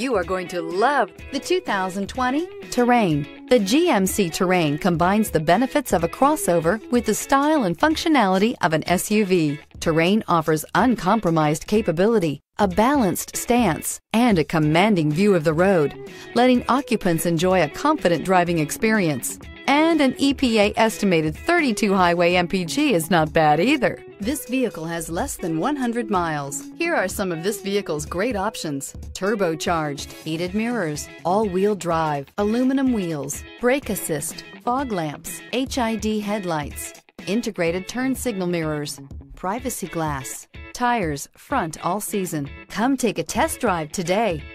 you are going to love the 2020 Terrain. The GMC Terrain combines the benefits of a crossover with the style and functionality of an SUV. Terrain offers uncompromised capability, a balanced stance, and a commanding view of the road, letting occupants enjoy a confident driving experience. And an EPA-estimated 32 highway MPG is not bad either. This vehicle has less than 100 miles. Here are some of this vehicle's great options: turbocharged, heated mirrors, all-wheel drive, aluminum wheels, brake assist, fog lamps, HID headlights, integrated turn signal mirrors, privacy glass, tires front all season. Come take a test drive today.